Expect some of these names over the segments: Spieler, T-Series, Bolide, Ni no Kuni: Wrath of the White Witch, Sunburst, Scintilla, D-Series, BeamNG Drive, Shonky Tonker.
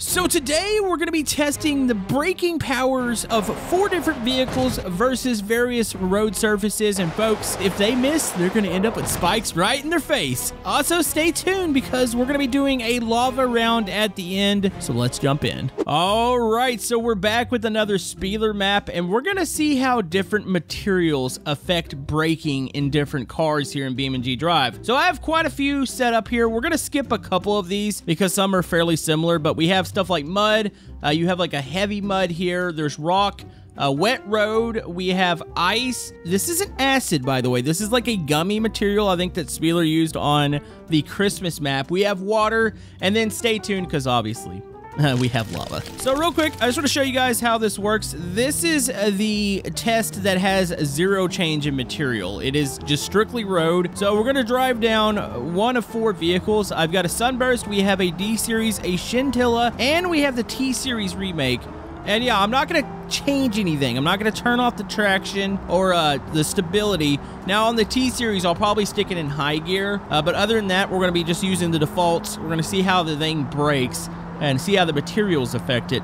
So today we're going to be testing the braking powers of 4 different vehicles versus various road surfaces, and folks, if they miss, they're going to end up with spikes right in their face. Also, stay tuned because we're going to be doing a lava round at the end, so let's jump in. Alright, so we're back with another Spieler map, and we're going to see how different materials affect braking in different cars here in BeamNG Drive. So I have quite a few set up here. We're going to skip a couple of these because some are fairly similar, but we have stuff like mud. You have like a heavy mud here. There's rock, wet road. We have ice. This isn't acid, by the way. This is like a gummy material, I think, that Spieler used on the Christmas map. We have water, and then stay tuned because obviously we have lava. So real quick, I just want to show you guys how this works. This is the test that has 0 change in material. It is just strictly road. So we're going to drive down one of 4 vehicles. I've got a Sunburst, we have a D-Series, a Scintilla, and we have the T-Series remake. And yeah, I'm not going to change anything. I'm not going to turn off the traction or the stability. Now on the T-Series, I'll probably stick it in high gear. But other than that, we're going to be just using the defaults. We're going to see how the thing brakes and see how the materials affect it.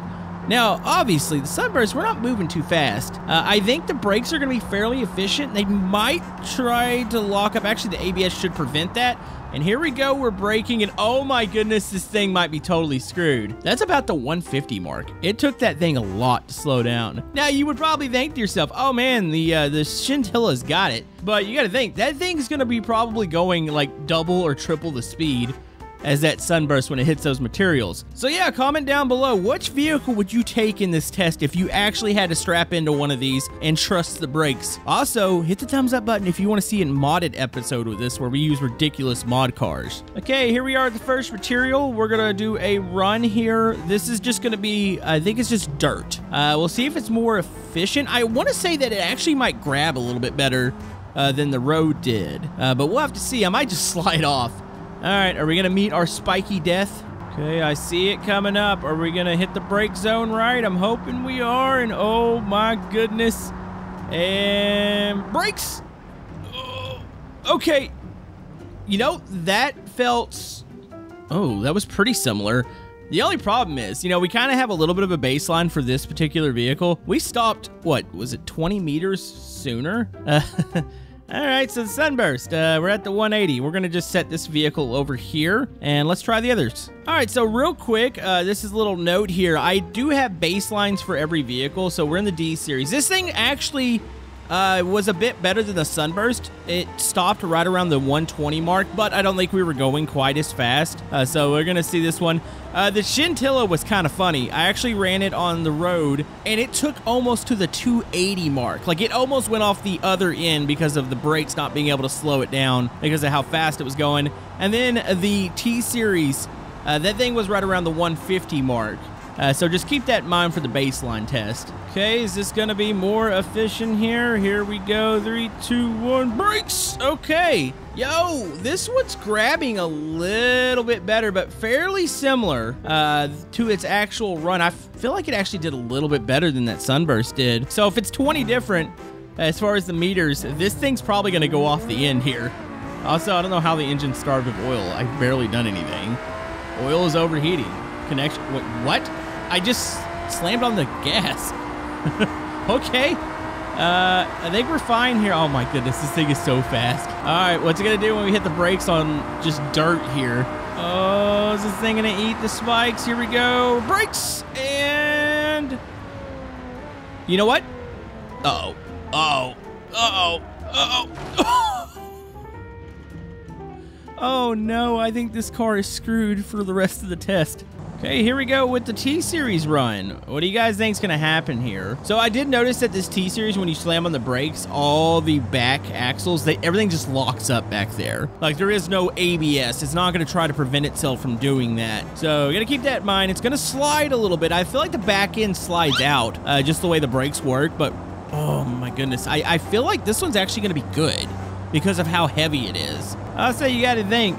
Now, obviously, the Sunburst, we're not moving too fast. I think the brakes are going to be fairly efficient. They might try to lock up. Actually, the ABS should prevent that. And here we go, we're braking, and oh my goodness, this thing might be totally screwed. That's about the 150 mark. It took that thing a lot to slow down. Now, you would probably think to yourself, oh man, the Scintilla's got it. But you got to think, that thing's going to be probably going like double or triple the speed as that Sunburst when it hits those materials. So yeah, comment down below, which vehicle would you take in this test if you actually had to strap into one of these and trust the brakes? Also, hit the thumbs up button if you want to see a modded episode with this where we use ridiculous mod cars. Okay, here we are at the first material. We're gonna do a run here. This is just gonna be, I think it's just dirt. We'll see if it's more efficient. I want to say that it actually might grab a little bit better than the road did, but we'll have to see. I might just slide off. All right, are we gonna meet our spiky death? Okay, I see it coming up. Are we gonna hit the brake zone right? I'm hoping we are, and oh my goodness. And brakes! Oh, okay, you know, that felt, oh, that was pretty similar. The only problem is, you know, we kind of have a little bit of a baseline for this particular vehicle. We stopped, what, was it 20 meters sooner? All right, so the Sunburst, we're at the 180. We're gonna just set this vehicle over here and let's try the others. All right, so real quick, this is a little note here. I do have baselines for every vehicle, so we're in the D-Series. This thing actually was a bit better than the Sunburst. It stopped right around the 120 mark, but I don't think we were going quite as fast. So we're gonna see this one. The Scintilla was kind of funny. I actually ran it on the road, and it took almost to the 280 mark. Like, it almost went off the other end because of the brakes not being able to slow it down because of how fast it was going. And then the T-Series, that thing was right around the 150 mark. So just keep that in mind for the baseline test. Okay, is this going to be more efficient here? Here we go. 3, 2, 1, brakes! Okay. Yo, this one's grabbing a little bit better, but fairly similar to its actual run. I feel like it actually did a little bit better than that Sunburst did. So if it's 20 different, as far as the meters, this thing's probably going to go off the end here. Also, I don't know how the engine's starved of oil. I've barely done anything. Oil is overheating. Connection. Wait, what? I just slammed on the gas. Okay. I think we're fine here. Oh my goodness, this thing is so fast. All right, what's it gonna do when we hit the brakes on just dirt here? Oh, is this thing gonna eat the spikes? Here we go. Brakes! And you know what? Uh-oh. Uh-oh. Uh-oh. Uh-oh. Oh no, I think this car is screwed for the rest of the test. Okay, here we go with the T-Series run. What do you guys think's gonna happen here? So I did notice that this T-Series, when you slam on the brakes, all the back axles, everything just locks up back there. Like, there is no ABS. It's not gonna try to prevent itself from doing that. So you gotta keep that in mind. It's gonna slide a little bit. I feel like the back end slides out, just the way the brakes work, but oh my goodness. I feel like this one's actually gonna be good because of how heavy it is. Also, you gotta think,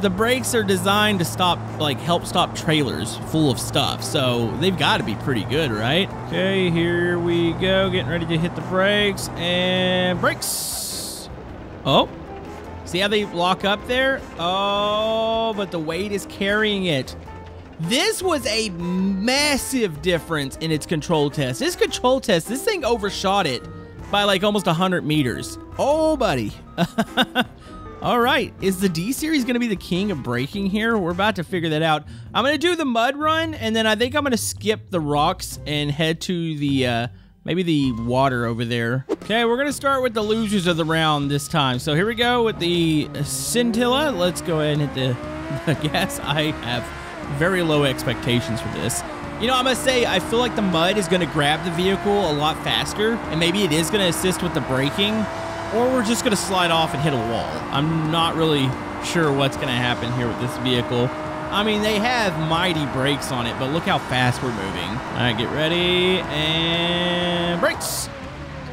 the brakes are designed to stop, like, help stop trailers full of stuff. So they've got to be pretty good, right? Okay, here we go. Getting ready to hit the brakes and brakes. Oh, see how they lock up there? Oh, but the weight is carrying it. This was a massive difference in its control test. This control test, this thing overshot it by like almost 100 meters. Oh, buddy. All right, is the D-Series gonna be the king of braking here? We're about to figure that out. I'm gonna do the mud run, and then I think I'm gonna skip the rocks and head to the, maybe the water over there. Okay, we're gonna start with the losers of the round this time. So here we go with the Scintilla. Let's go ahead and hit the gas. I have very low expectations for this. You know, I must say, I feel like the mud is gonna grab the vehicle a lot faster, and maybe it is gonna assist with the braking, or we're just gonna slide off and hit a wall. I'm not really sure what's gonna happen here with this vehicle. I mean, they have mighty brakes on it, but look how fast we're moving. All right, get ready, and brakes.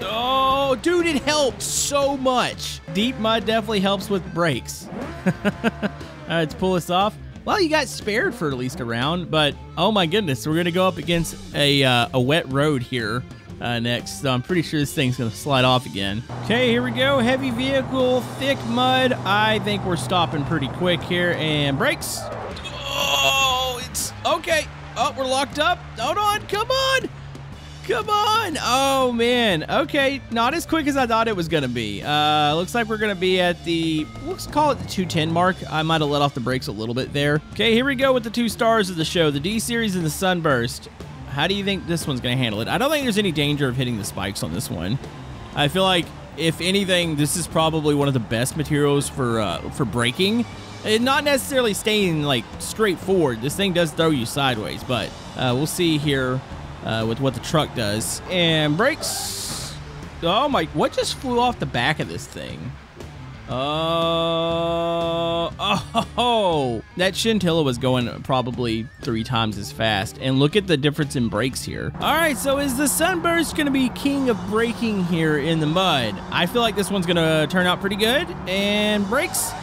Oh, dude, it helped so much. Deep mud definitely helps with brakes. All right, let's pull this off. Well, you got spared for at least a round, but oh my goodness, we're gonna go up against a wet road here next. So I'm pretty sure this thing's gonna slide off again. Okay, here we go, heavy vehicle, thick mud. I think we're stopping pretty quick here, and brakes. Oh, it's okay. Oh, we're locked up. Hold on. Come on. Come on. Oh, man. Okay. Not as quick as I thought it was going to be. Looks like we're going to be at the, let's call it the 210 mark. I might have let off the brakes a little bit there. Okay. Here we go with the two stars of the show, the D-Series and the Sunburst. How do you think this one's going to handle it? I don't think there's any danger of hitting the spikes on this one. I feel like, if anything, this is probably one of the best materials for braking. And not necessarily staying like straight forward. This thing does throw you sideways, but we'll see here with what the truck does. And brakes. Oh my, what just flew off the back of this thing? Oh, that Scintilla was going probably 3 times as fast. And look at the difference in brakes here. All right, so is the Sunburst gonna be king of braking here in the mud? I feel like this one's gonna turn out pretty good. And brakes.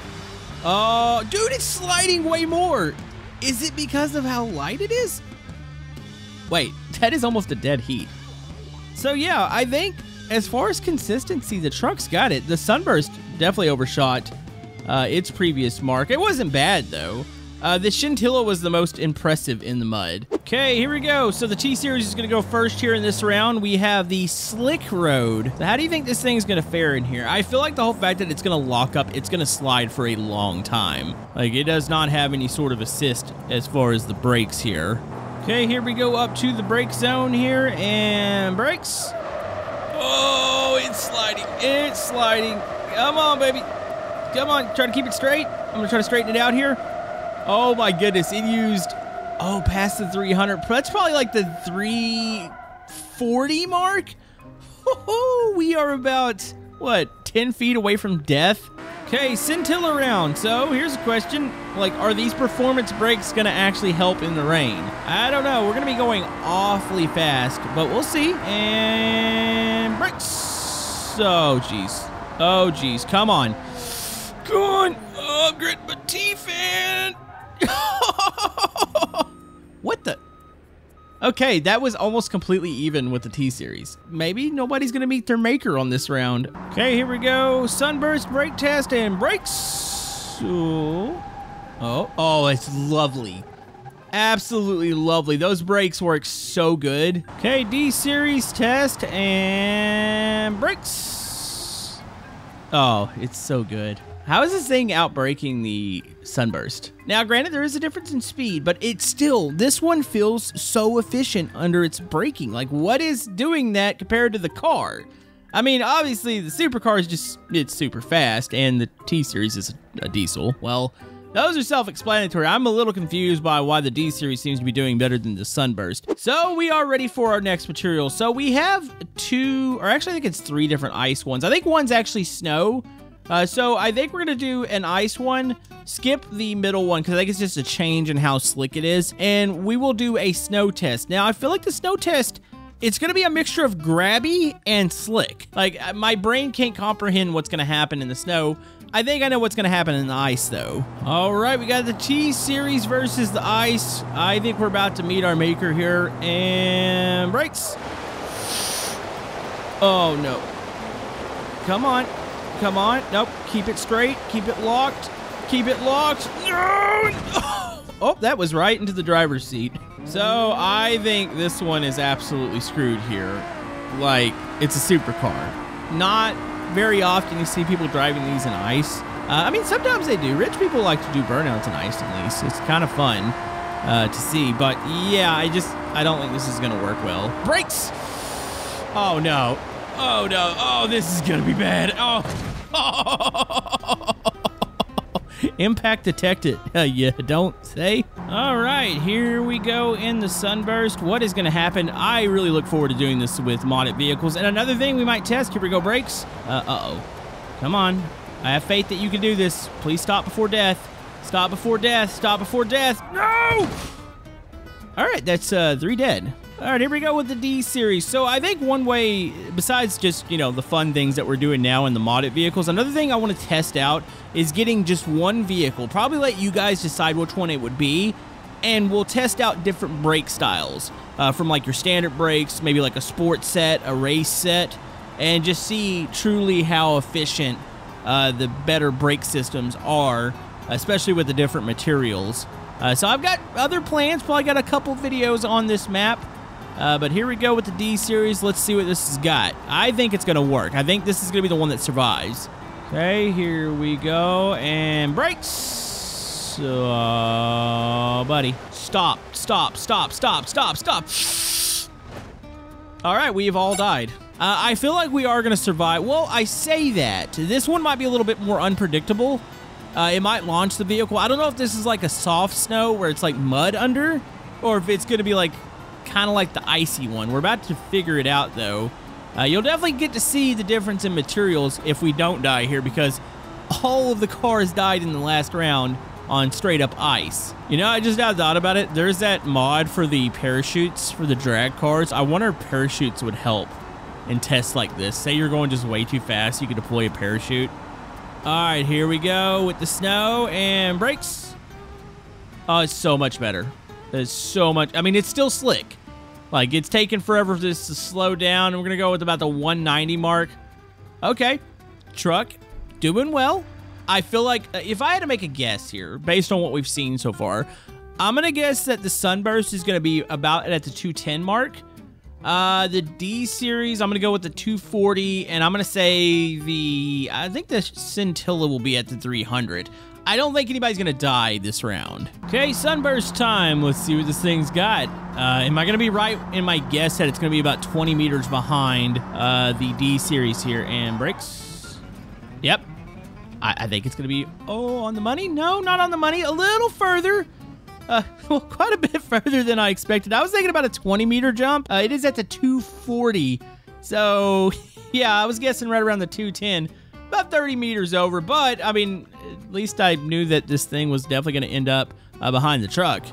Oh, dude, it's sliding way more. Is it because of how light it is? Wait, that is almost a dead heat. So yeah, I think as far as consistency, the truck's got it. The Sunburst definitely overshot its previous mark. It wasn't bad though. The Scintilla was the most impressive in the mud. Okay, here we go. So the T-Series is gonna go first here in this round. We have the slick road. So how do you think this thing's gonna fare in here? I feel like the whole fact that it's gonna lock up, it's gonna slide for a long time. Like, it does not have any sort of assist as far as the brakes here. Okay, here we go up to the brake zone here, and brakes. Oh, it's sliding, it's sliding. Come on, baby. Come on, try to keep it straight. I'm gonna try to straighten it out here. Oh my goodness, it used, oh, past the 300. That's probably like the 340 mark. Woohoo, we are about, what, 10 feet away from death? Okay, Scintilla round. So here's a question. Like, are these performance brakes gonna actually help in the rain? I don't know, we're gonna be going awfully fast, but we'll see. And brakes. Oh, geez. Oh, geez, come on. Come on, oh, grit my teeth in. What the? Okay, that was almost completely even with the T-Series. Maybe nobody's gonna meet their maker on this round. Okay, here we go. Sunburst brake test and brakes. Oh, it's lovely. Absolutely lovely. Those brakes work so good. Okay, D-Series test and brakes. Oh, it's so good. How is this thing outbraking the Sunburst? Now, granted, there is a difference in speed, but it's still, this one feels so efficient under its braking. Like, what is doing that compared to the car? I mean, obviously, the supercar is just, it's super fast, and the T-Series is a diesel. Well, those are self-explanatory. I'm a little confused by why the D-Series seems to be doing better than the Sunburst. So we are ready for our next material. So we have 2, or actually I think it's 3 different ice ones. I think one's actually snow. So I think we're gonna do an ice one, skip the middle one, because I think it's just a change in how slick it is, and we will do a snow test. Now, I feel like the snow test, it's gonna be a mixture of grabby and slick. Like, my brain can't comprehend what's gonna happen in the snow. I think I know what's gonna happen in the ice, though. All right, we got the T-Series versus the ice. I think we're about to meet our maker here, and brakes. Oh, no. Come on. Come on. Nope. Keep it straight. Keep it locked. Keep it locked. No! Oh, that was right into the driver's seat. So I think this one is absolutely screwed here. Like, it's a supercar. Not very often you see people driving these in ice. I mean, sometimes they do. Rich people like to do burnouts in ice, at least. It's kind of fun to see. But yeah, I don't think this is going to work well. Brakes! Oh, no. Oh, no. Oh, this is going to be bad. Oh. Oh. Impact detected. You don't say. All right, here we go in the Sunburst. What is going to happen? I really look forward to doing this with modded vehicles. And another thing we might test. Here we go, brakes. Uh-oh. Come on. I have faith that you can do this. Please stop before death. Stop before death. Stop before death. No! All right, that's 3 dead. All right, here we go with the D-Series. So I think one way, besides just, you know, the fun things that we're doing now in the modded vehicles, another thing I want to test out is getting just one vehicle. Probably let you guys decide which one it would be, and we'll test out different brake styles from like your standard brakes, maybe like a sport set, a race set, and just see truly how efficient the better brake systems are, especially with the different materials. So I've got other plans, probably got a couple videos on this map. But here we go with the D-Series. Let's see what this has got. I think it's going to work. I think this is going to be the one that survives. Okay, here we go. And brakes. Buddy. Stop, stop, stop, stop, stop, stop. All right, we've all died. I feel like we are going to survive. Well, I say that. This one might be a little bit more unpredictable. It might launch the vehicle. I don't know if this is like a soft snow where it's like mud under, or if it's going to be like kind of like the icy one. We're about to figure it out, though. You'll definitely get to see the difference in materials if we don't die here, because all of the cars died in the last round on straight up ice. You know, I just now thought about it. There's that mod for the parachutes for the drag cars. I wonder if parachutes would help in tests like this. Say you're going just way too fast, you could deploy a parachute. All right, here we go with the snow and brakes. Oh, it's so much better. There's so much. I mean, it's still slick. Like, it's taken forever for this to slow down. And we're going to go with about the 190 mark. Okay. Truck. Doing well. I feel like if I had to make a guess here, based on what we've seen so far, I'm going to guess that the Sunburst is going to be about at the 210 mark. The D-Series, I'm going to go with the 240. And I'm going to say I think the Scintilla will be at the 300. I don't think anybody's going to die this round. Okay, Sunburst time. Let's see what this thing's got. Am I going to be right in my guess that it's going to be about 20 meters behind the D-Series here? And brakes. Yep. I think it's going to be... Oh, on the money? No, not on the money. A little further. Well, quite a bit further than I expected. I was thinking about a 20-meter jump. It is at the 240. So, yeah, I was guessing right around the 210. About 30 meters over, but, I mean, at least I knew that this thing was definitely going to end up behind the truck.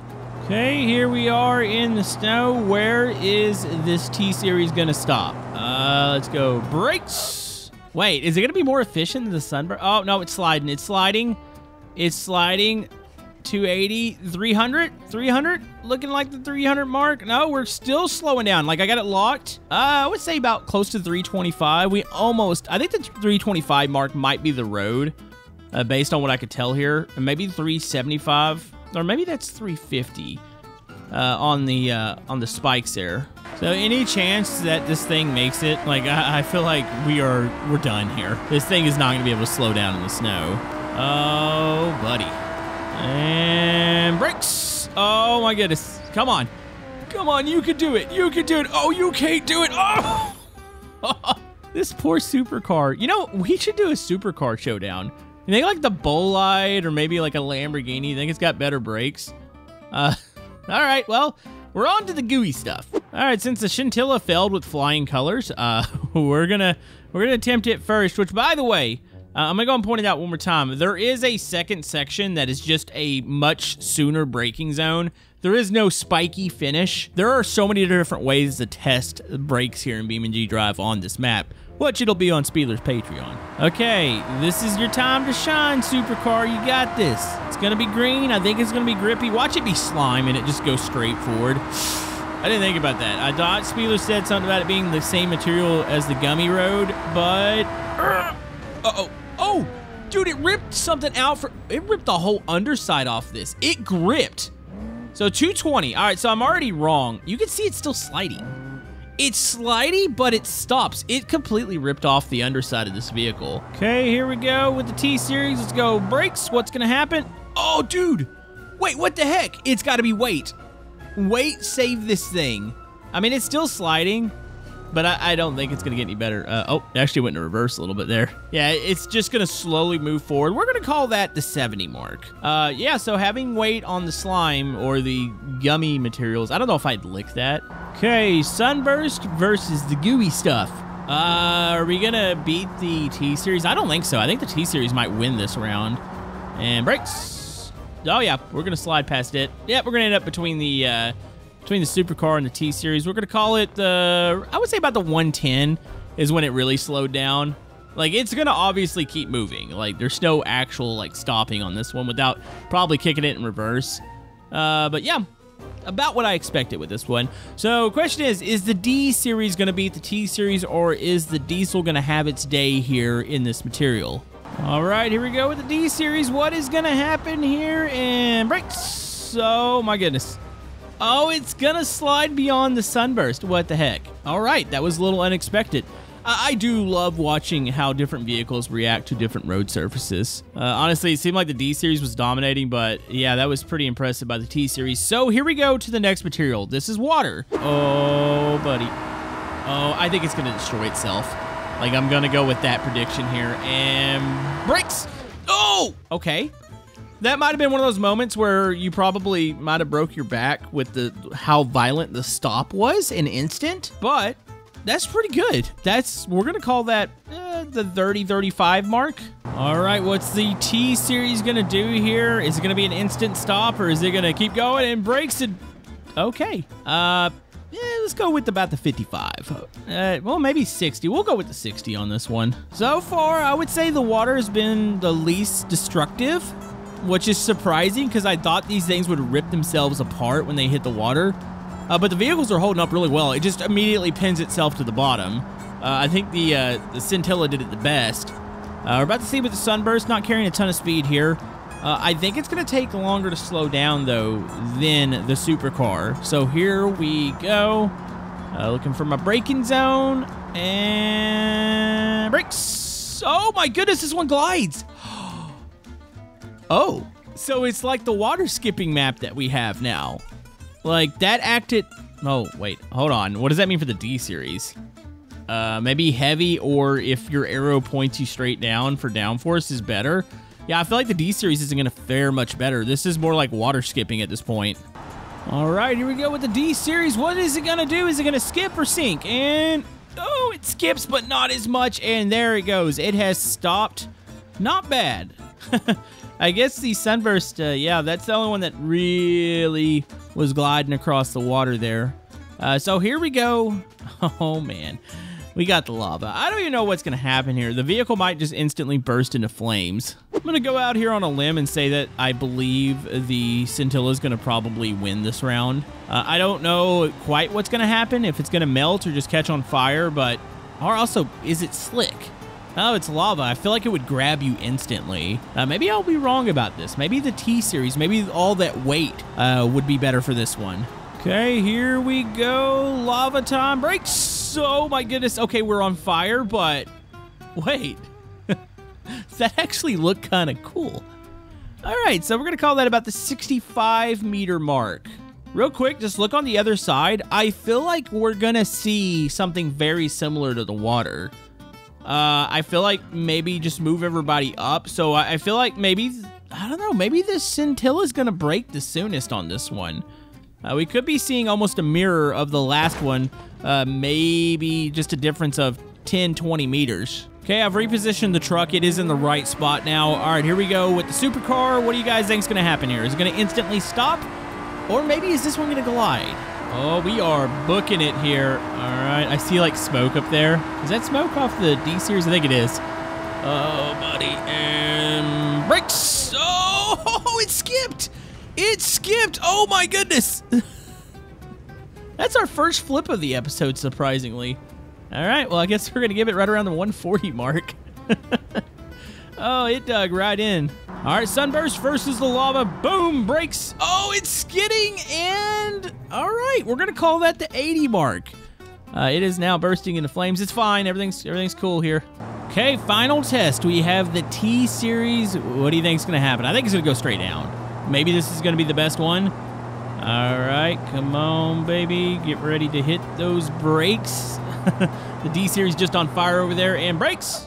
Okay, here we are in the snow. Where is this T-Series going to stop? Let's go. Brakes! Wait, is it going to be more efficient than the Sunburst? Oh, no, it's sliding. It's sliding. It's sliding. 280, 300, 300. Looking like the 300 mark. No, we're still slowing down. Like, I got it locked. I would say about close to 325. We almost... I think the 325 mark might be the road, based on what I could tell here. And maybe 375, or maybe that's 350 on the spikes there. So any chance that this thing makes it? Like, I feel like we're done here. This thing is not going to be able to slow down in the snow. Oh, buddy. And brakes. Oh, my goodness. Come on. Come on. You can do it. You can do it. Oh, you can't do it. Oh, this poor supercar. You know, we should do a supercar showdown. You think like the Bolide or maybe like a Lamborghini? You think it's got better brakes? All right. Well, we're on to the gooey stuff. All right. Since the Scintilla failed with flying colors, we're gonna attempt it first. Which, by the way, I'm going to go and point it out one more time. There is a second section that is just a much sooner braking zone. There is no spiky finish. There are so many different ways to test brakes here in BeamNG Drive on this map, which it'll be on Spieler's Patreon. Okay, this is your time to shine, supercar. You got this. It's going to be green. I think it's going to be grippy. Watch it be slime and it just goes straight forward. I didn't think about that. I thought Spieler said something about it being the same material as the gummy road, but... Uh-oh. Oh, dude, it ripped something out. It ripped the whole underside off this. It gripped. So 220. All right, so I'm already wrong. You can see it's still slidey. It's slidey, but it stops. It completely ripped off the underside of this vehicle. Okay, here we go with the T-Series. Let's go brakes. What's going to happen? Oh, dude. Wait, what the heck? It's got to be weight. Weight save this thing. I mean, it's still sliding, but I don't think it's going to get any better. Oh, it actually went in reverse a little bit there. Yeah, it's just going to slowly move forward. We're going to call that the 70 mark. Yeah, so having weight on the slime or the gummy materials, I don't know if I'd lick that. Okay, Sunburst versus the gooey stuff. Are we gonna beat the T-Series? I don't think so. I think the T-Series might win this round. And brakes. Oh yeah, we're gonna slide past it. Yeah, we're gonna end up between the supercar and the T-Series. We're gonna call it the, I would say about the 110 is when it really slowed down. Like, it's gonna obviously keep moving. Like, there's no actual like stopping on this one without probably kicking it in reverse. But yeah. About what I expected with this one. So question is the D-Series going to beat the T-Series, or is the diesel going to have its day here in this material? All right, here we go with the D-Series. What is going to happen here? And brakes. Oh, my goodness. Oh, it's going to slide beyond the Sunburst. What the heck? All right, that was a little unexpected. I do love watching how different vehicles react to different road surfaces. Honestly, it seemed like the D-Series was dominating, but yeah, that was pretty impressive by the T-Series. So here we go to the next material. This is water. Oh, buddy. Oh, I think it's going to destroy itself. Like, I'm going to go with that prediction here. And brakes. Oh, okay. That might have been one of those moments where you probably might have broke your back with how violent the stop was in instant, but that's pretty good. We're gonna call that the 30-35 mark. All right, what's the T-Series gonna do here? Is it gonna be an instant stop, or is it gonna keep going and brakes it? Okay, let's go with about the 55. Well, maybe 60. We'll go with the 60 on this one. So far, I would say the water has been the least destructive, which is surprising because I thought these things would rip themselves apart when they hit the water. But the vehicles are holding up really well. It just immediately pins itself to the bottom. I think the Scintilla did it the best. We're about to see with the Sunburst, not carrying a ton of speed here. I think it's going to take longer to slow down, though, than the supercar. So here we go. Looking for my braking zone. And brakes. Oh, my goodness, this one glides. Oh, so it's like the water skipping map that we have now. Like, that acted... Oh, wait. Hold on. What does that mean for the D-Series? Maybe heavy, or if your arrow points you straight down for downforce is better. Yeah, I feel like the D-Series isn't going to fare much better. This is more like water skipping at this point. All right, here we go with the D-Series. What is it going to do? Is it going to skip or sink? And... Oh, it skips, but not as much. And there it goes. It has stopped. Not bad. I guess the Sunburst, yeah, that's the only one that really was gliding across the water there. So here we go. Oh, man. We got the lava. I don't even know what's going to happen here. The vehicle might just instantly burst into flames. I'm going to go out here on a limb and say that I believe the Scintilla is going to probably win this round. I don't know quite what's going to happen, if it's going to melt or just catch on fire, but... Or also, is it slick? Oh, it's lava. I feel like it would grab you instantly. Maybe I'll be wrong about this. Maybe the T-Series, maybe all that weight would be better for this one. Okay, here we go. Lava time. Brakes. Oh, my goodness. Okay, we're on fire, but wait. That actually looked kind of cool. All right, so we're going to call that about the 65-meter mark. Real quick, just look on the other side. I feel like we're going to see something very similar to the water. I feel like maybe just move everybody up. So I feel like maybe, I don't know, maybe this Scintilla is going to break the soonest on this one. We could be seeing almost a mirror of the last one, maybe just a difference of 10, 20 meters. Okay, I've repositioned the truck. It is in the right spot now. All right, here we go with the supercar. What do you guys think is going to happen here? Is it going to instantly stop? Or maybe is this one going to glide? Oh, we are booking it here. All right, I see like smoke up there. Is that smoke off the D-Series? I think it is. Oh, buddy, and brakes. Oh, it skipped. It skipped. Oh my goodness. That's our first flip of the episode, surprisingly. All right, well, I guess we're gonna give it right around the 140 mark. Oh, it dug right in. All right, Sunburst versus the lava. Boom, breaks. Oh, it's skidding, and all right, we're gonna call that the 80 mark. It is now bursting into flames. It's fine. Everything's cool here. Okay, final test. We have the T-Series. What do you think's gonna happen? I think it's gonna go straight down. Maybe this is gonna be the best one. All right, come on, baby. Get ready to hit those brakes. The D-Series just on fire over there, and brakes.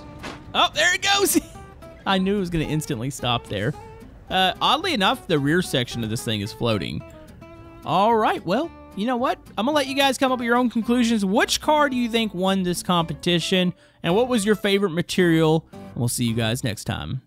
Oh, there it goes. I knew it was going to instantly stop there. Oddly enough, the rear section of this thing is floating. All right, well, you know what? I'm going to let you guys come up with your own conclusions. Which car do you think won this competition? And what was your favorite material? And we'll see you guys next time.